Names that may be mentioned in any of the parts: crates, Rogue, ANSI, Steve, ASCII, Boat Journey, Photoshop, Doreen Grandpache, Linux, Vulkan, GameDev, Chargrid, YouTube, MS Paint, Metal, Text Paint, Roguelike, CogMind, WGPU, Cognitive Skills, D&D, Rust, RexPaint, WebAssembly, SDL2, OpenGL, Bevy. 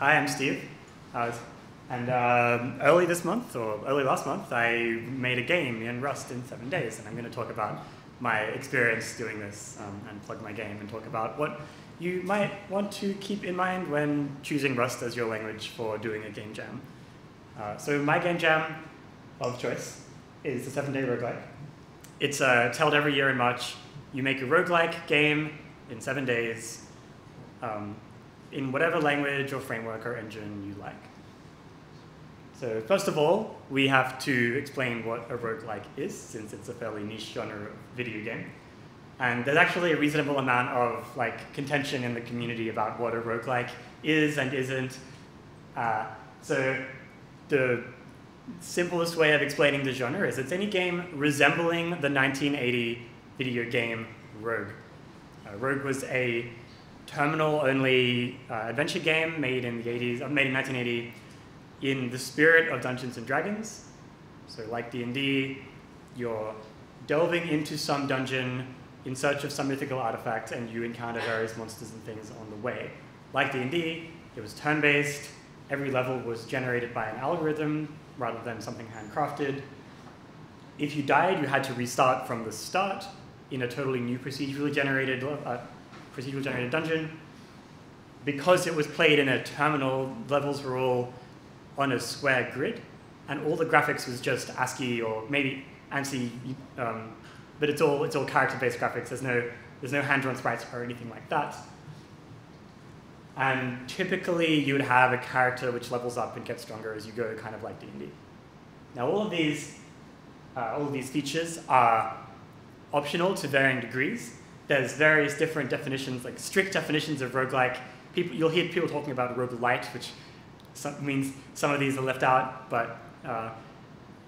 Hi, I'm Steve, and early this month, or early last month, I made a game in Rust in 7 days, and I'm going to talk about my experience doing this and plug my game and talk about what you might want to keep in mind when choosing Rust as your language for doing a game jam. So my game jam of choice is the 7-day roguelike. It's held every year in March. You make a roguelike game in 7 days. In whatever language or framework or engine you like. So first of all, we have to explain what a roguelike is, since it's a fairly niche genre of video game. And there's actually a reasonable amount of contention in the community about what a roguelike is and isn't. So the simplest way of explaining the genre is it's any game resembling the 1980 video game Rogue. Rogue was a terminal-only adventure game made in the 80s, made in 1980, in the spirit of Dungeons and Dragons. So, like D&D, you're delving into some dungeon in search of some mythical artifact, and you encounter various monsters and things on the way. Like D&D, it was turn-based. Every level was generated by an algorithm rather than something handcrafted. If you died, you had to restart from the start in a totally new procedural generated dungeon. Because it was played in a terminal, levels were all on a square grid, and all the graphics was just ASCII or maybe ANSI, but it's all character-based graphics. There's no hand-drawn sprites or anything like that. And typically, you would have a character which levels up and gets stronger as you go, kind of like D&D. Now, all of these features are optional to varying degrees. There's various different definitions, like strict definitions of roguelike. You'll hear people talking about roguelite, which means some of these are left out, but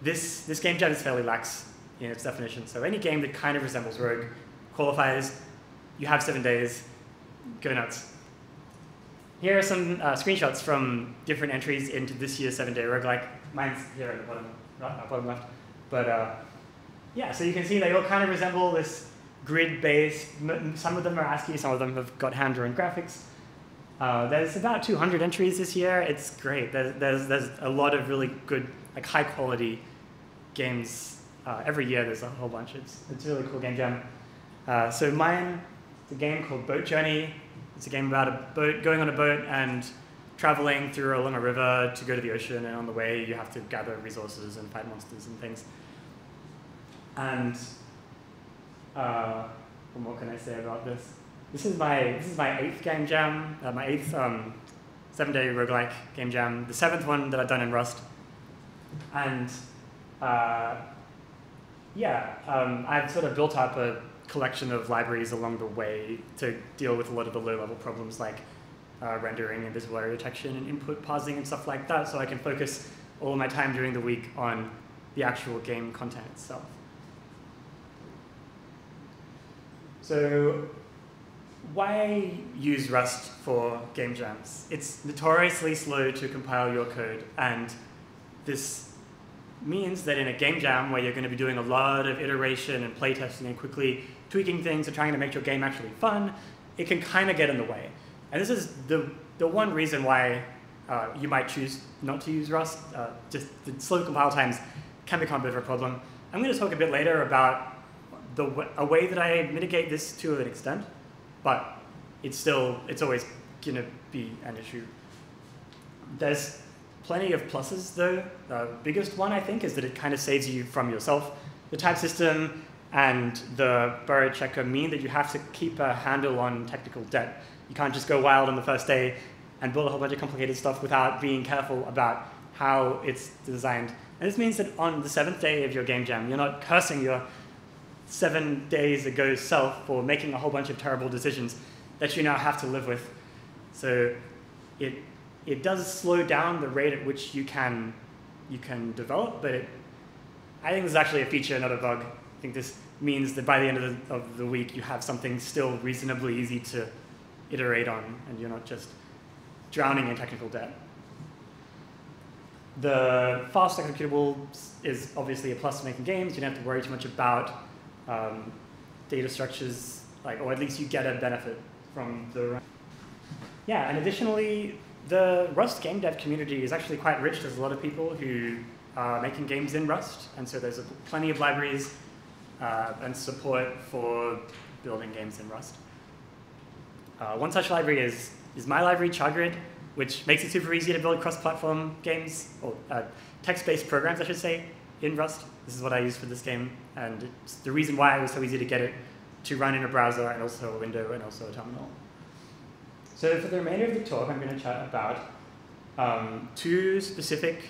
this game jam is fairly lax in its definition. So any game that kind of resembles Rogue qualifies. You have 7 days. Go nuts. Here are some screenshots from different entries into this year's 7-day roguelike. Mine's here at the bottom, right, bottom left. But yeah, so you can see they all kind of resemble this grid-based. Some of them are ASCII, some of them have got hand-drawn graphics. There's about 200 entries this year. It's great. There's a lot of really good, high-quality games. Every year there's a whole bunch. It's a really cool game jam. So mine, it's a game called Boat Journey. It's a game about a boat, going on a boat and traveling through along a river to go to the ocean, and on the way you have to gather resources and fight monsters and things. And what can I say about this? This is my 8th game jam, my 8th 7-day roguelike game jam, the 7th one that I've done in Rust. And I've sort of built up a collection of libraries along the way to deal with a lot of the low-level problems like rendering, invisible area detection, and input parsing and stuff like that, so I can focus all my time during the week on the actual game content itself. So why use Rust for game jams? It's notoriously slow to compile your code, and this means that in a game jam where you're going to be doing a lot of iteration and playtesting and quickly tweaking things and trying to make your game actually fun, it can kind of get in the way. And this is the one reason why you might choose not to use Rust. Just the slow compile times can become a bit of a problem. I'm going to talk a bit later about a way that I mitigate this to an extent, but it's always going to be an issue. There's plenty of pluses, though. The biggest one, I think, is that it kind of saves you from yourself. The type system and the burrow checker mean that you have to keep a handle on technical debt. You can't just go wild on the first day and build a whole bunch of complicated stuff without being careful about how it's designed. And this means that on the 7th day of your game jam, you're not cursing your 7 days ago self for making a whole bunch of terrible decisions that you now have to live with. So it does slow down the rate at which you can develop, but I think this is actually a feature, not a bug. I think this means that by the end of the week you have something still reasonably easy to iterate on, and you're not just drowning in technical debt. The fast executable is obviously a plus to making games. You don't have to worry too much about data structures, or at least you get a benefit from the run. Yeah, and additionally, The Rust game dev community is actually quite rich. There's a lot of people who are making games in Rust, and so there's plenty of libraries and support for building games in Rust. One such library is my library, Chargrid, which makes it super easy to build cross-platform games, or text-based programs, I should say, in Rust. This is what I use for this game, and it's the reason why it was so easy to get it to run in a browser and also a window and also a terminal. So for the remainder of the talk, I'm going to chat about two specific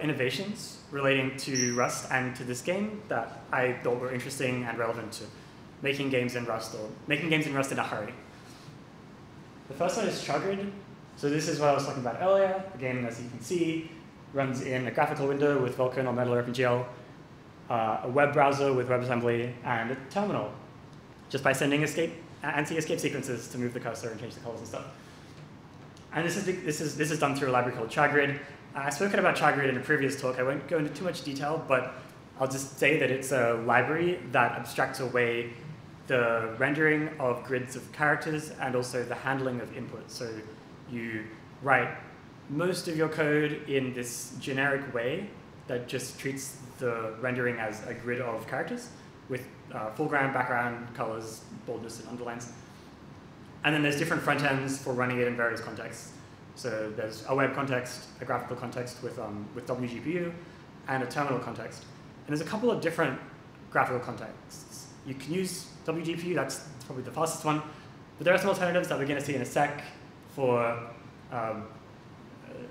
innovations relating to Rust and to this game that I thought were interesting and relevant to making games in Rust, or making games in Rust in a hurry. The first one is Chargrid. So this is what I was talking about earlier. The game, as you can see, runs in a graphical window with Vulkan or Metal or OpenGL, a web browser with WebAssembly, and a terminal, just by sending ANSI escape sequences to move the cursor and change the colors and stuff. And this is done through a library called Chargrid. I've spoken about Chargrid in a previous talk. I won't go into too much detail, but I'll just say that it's a library that abstracts away the rendering of grids of characters and also the handling of input. So you write most of your code in this generic way that just treats the rendering as a grid of characters with foreground, background, colors, boldness, and underlines. And then there's different front ends for running it in various contexts. So there's a web context, a graphical context with WGPU, and a terminal context. And there's a couple of different graphical contexts. You can use WGPU, that's probably the fastest one. But there are some alternatives that we're going to see in a sec for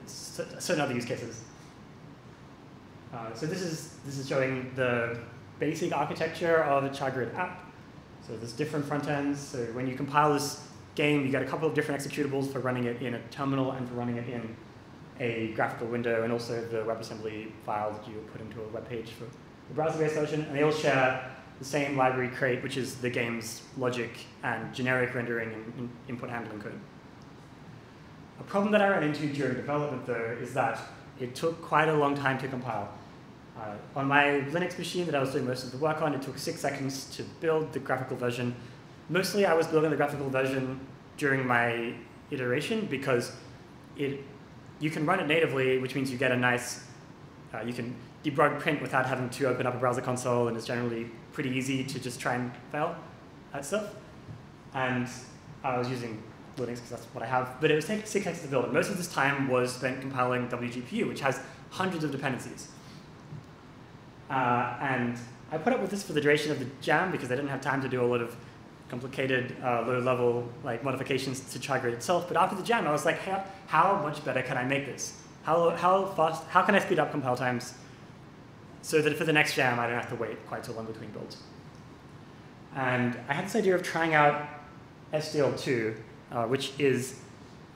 certain other use cases. So this is showing the basic architecture of a Chargrid app. So there's different front ends. So when you compile this game, you get a couple of different executables for running it in a terminal and for running it in a graphical window, and also the WebAssembly file that you put into a web page for the browser-based version. And they all share the same library crate, which is the game's logic and generic rendering and input handling code. A problem that I ran into during development, though, is that it took quite a long time to compile. On my Linux machine that I was doing most of the work on, it took 6 seconds to build the graphical version. Mostly I was building the graphical version during my iteration because you can run it natively, which means you get a nice, you can debug print without having to open up a browser console, and it's generally pretty easy to just try and fail at stuff. And I was using Linux because that's what I have, but it was taking 6 seconds to build, and most of this time was spent compiling WGPU, which has hundreds of dependencies. And I put up with this for the duration of the jam because I didn't have time to do a lot of complicated low-level modifications to Chargrid itself. But after the jam, I was like, hey, how much better can I make this? How can I speed up compile times so that for the next jam, I don't have to wait quite so long between builds? And I had this idea of trying out SDL2, which is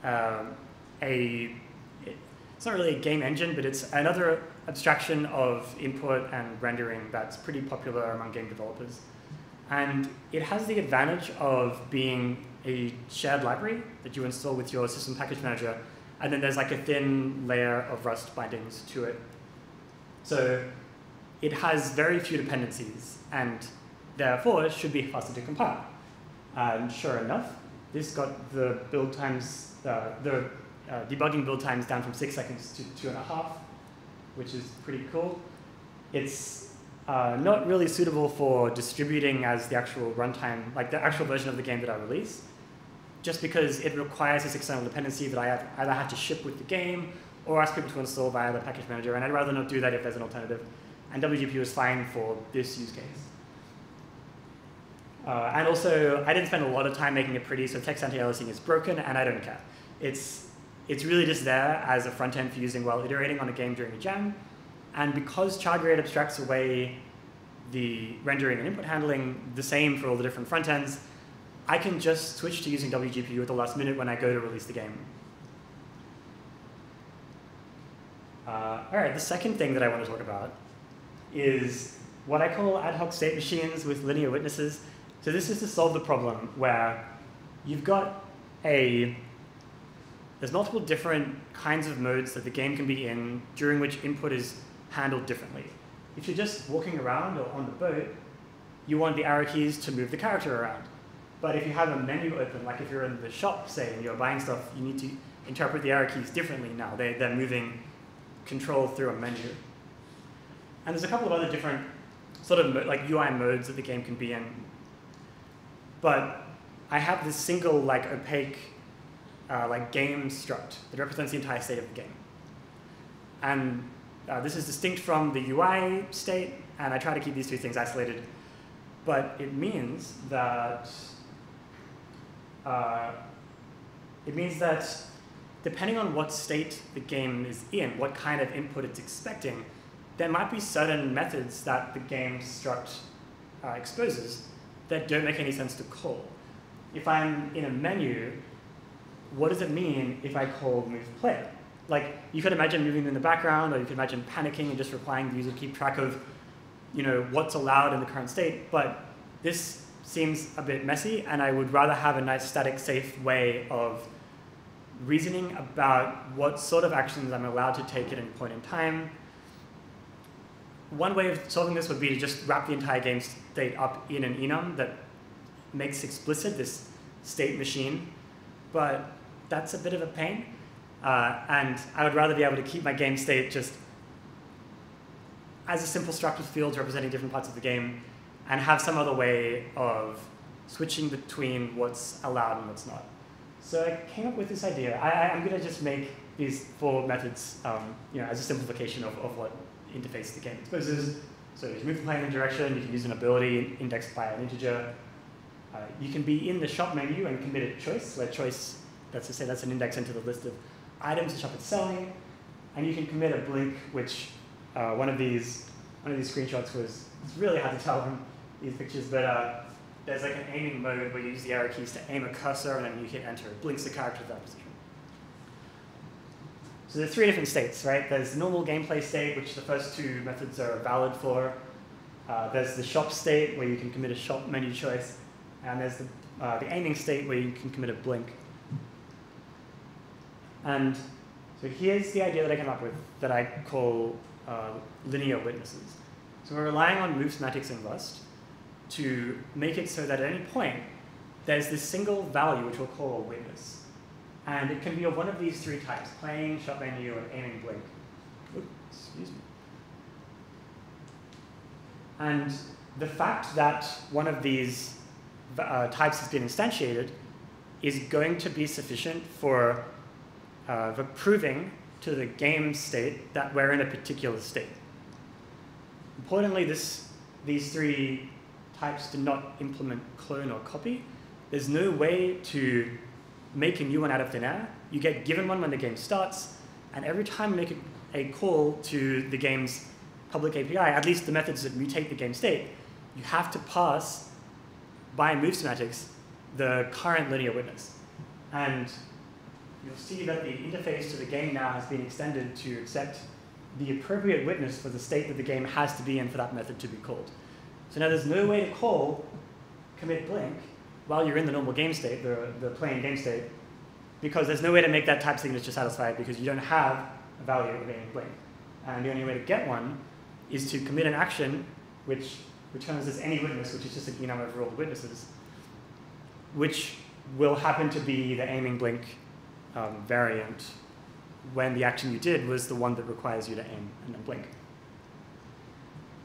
it's not really a game engine, but it's another abstraction of input and rendering that's pretty popular among game developers. And it has the advantage of being a shared library that you install with your system package manager, and then there's like a thin layer of Rust bindings to it. So it has very few dependencies, and therefore should be faster to compile. And sure enough, this got the build times, debugging build times down from 6 seconds to 2.5, which is pretty cool. It's not really suitable for distributing as the actual runtime, like the actual version of the game that I release, just because it requires this external dependency that I either have to ship with the game or ask people to install via the package manager, and I'd rather not do that if there's an alternative. And WGPU is fine for this use case. And also, I didn't spend a lot of time making it pretty, so text anti-aliasing is broken, and I don't care. It's really just there as a front end for using while iterating on a game during a jam. And because Chargrid abstracts away the rendering and input handling, the same for all the different front ends, I can just switch to using WGPU at the last minute when I go to release the game. All right, the second thing that I want to talk about is what I call ad hoc state machines with linear witnesses. So this is to solve the problem where you've got there's multiple different kinds of modes that the game can be in during which input is handled differently. If you're just walking around or on the boat, you want the arrow keys to move the character around. But if you have a menu open, like if you're in the shop, say, and you're buying stuff, you need to interpret the arrow keys differently now. They're moving control through a menu. And there's a couple of other different sort of like UI modes that the game can be in. But I have this single like opaque like game struct that represents the entire state of the game. And this is distinct from the UI state, and I try to keep these two things isolated. But it means that depending on what state the game is in, what kind of input it's expecting, there might be certain methods that the game struct exposes that don't make any sense to call. If I'm in a menu, what does it mean if I call move player? Like, you could imagine moving in the background, or you could imagine panicking and just requiring the user to keep track of, you know, what's allowed in the current state, but this seems a bit messy, and I would rather have a nice, static, safe way of reasoning about what sort of actions I'm allowed to take at any point in time. One way of solving this would be to just wrap the entire game state up in an enum that makes explicit this state machine, but that's a bit of a pain. And I would rather be able to keep my game state just as a simple struct with fields representing different parts of the game, and have some other way of switching between what's allowed and what's not. So I came up with this idea. I'm going to just make these four methods you know, as a simplification of what interface the game exposes. So you can move the player in a direction, you can use an ability indexed by an integer. You can be in the shop menu and commit a choice, where choice, that's to say, that's an index into the list of items the shop is selling. And you can commit a blink, which one of these screenshots was, it's really hard to tell from these pictures, but there's like an aiming mode where you use the arrow keys to aim a cursor, and then you hit enter. It blinks the character to that position. So there's three different states, right? There's the normal gameplay state, which the first two methods are valid for. There's the shop state, where you can commit a shop menu choice. And there's the aiming state, where you can commit a blink. And so here's the idea that I came up with, that I call linear witnesses. So we're relying on move semantics in Rust to make it so that at any point, there's this single value which we'll call a witness. And it can be of one of these three types: playing, shop menu, and aiming blink. Oops, excuse me. And the fact that one of these types has been instantiated is going to be sufficient for proving to the game state that we're in a particular state. Importantly, these three types do not implement clone or copy. There's no way to make a new one out of thin air. You get given one when the game starts, and every time you make a call to the game's public API, at least the methods that mutate the game state, you have to pass, by move semantics, the current linear witness. And you'll see that the interface to the game now has been extended to accept the appropriate witness for the state that the game has to be in for that method to be called. So now there's no way to call commit blink while you're in the normal game state, the plain game state, because there's no way to make that type signature satisfied because you don't have a value of aiming blink. And the only way to get one is to commit an action which returns as any witness, which is just an enum over all the witnesses, which will happen to be the aiming blink variant, when the action you did was the one that requires you to aim and then blink.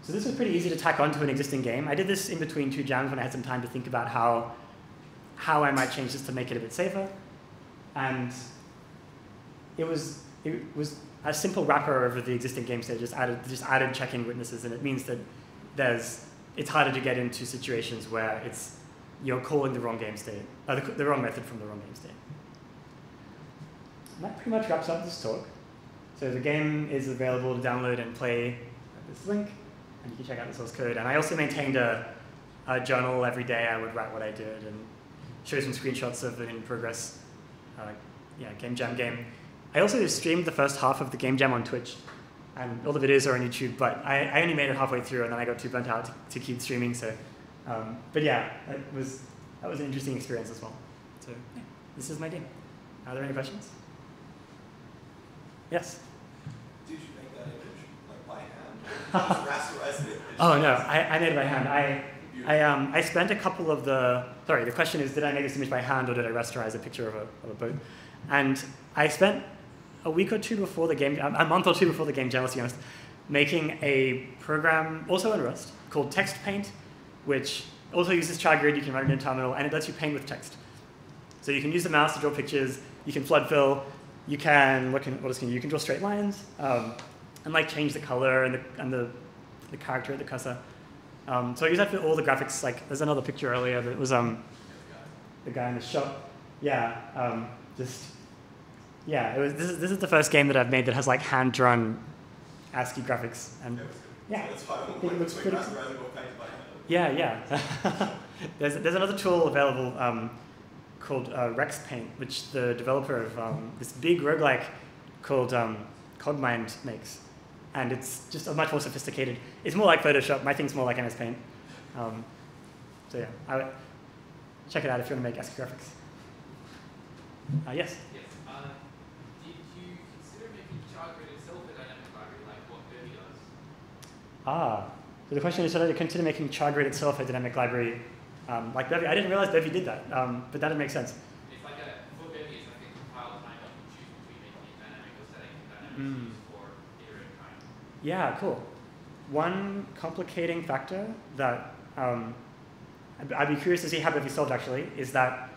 So this was pretty easy to tack onto an existing game. I did this in between two jams when I had some time to think about how I might change this to make it a bit safer. And it was a simple wrapper over the existing game state, just added checking witnesses, and it means that it's harder to get into situations where you're calling the wrong game state, or the wrong method from the wrong game state. And that pretty much wraps up this talk. So the game is available to download and play at this link, and you can check out the source code. And I also maintained a journal every day. I would write what I did and show some screenshots of an in-progress game jam game. I also streamed the first half of the game jam on Twitch, and all the videos are on YouTube, but I only made it halfway through, and then I got too burnt out to keep streaming. So, but yeah, that was an interesting experience as well. So yeah, this is my game. Are there any questions? Yes? Did you make that image like by hand? Rasterized it? Oh no, I made it by hand. I spent a couple of the question is, did I make this image by hand or did I rasterize a picture of a boat? And I spent a week or two before the game, a month or two before the game jam, to be honest, making a program also in Rust called Text Paint, which also uses Chargrid. You can run it in terminal, and it lets you paint with text. So you can use the mouse to draw pictures. You can flood fill. You can you can draw straight lines and like change the color and the character of the cursor. So I use that for all the graphics. Like there's another picture earlier that was the guy in the shop. Yeah, yeah. It was this is the first game that I've made that has like hand drawn ASCII graphics, and yeah, it looks pretty cool. Yeah, yeah. There's another tool available called RexPaint, which the developer of this big roguelike called CogMind makes, and it's just a much more sophisticated. It's more like Photoshop. My thing's more like MS Paint. So yeah, I would check it out if you want to make ASCII graphics. Yes. Ah, so the question is, should I consider making Chargrid itself a dynamic library like Bevy? I didn't realize Bevy did that, but that would make sense. It's like for Bevy, it's like a compile time that you choose between making it dynamic or setting it dynamic for iterative time. Yeah, cool. One complicating factor that I'd be curious to see how Bevy solved actually is that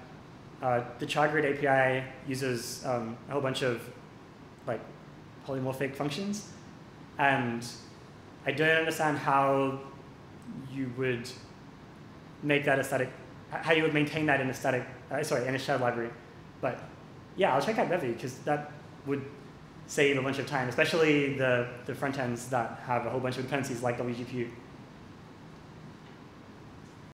the Chargrid API uses a whole bunch of like polymorphic functions, and I don't understand how you would make that a static, how you would maintain that in a static, sorry, in a shared library. But yeah, I'll check out Bevy because that would save a bunch of time, especially the front ends that have a whole bunch of dependencies like WGPU.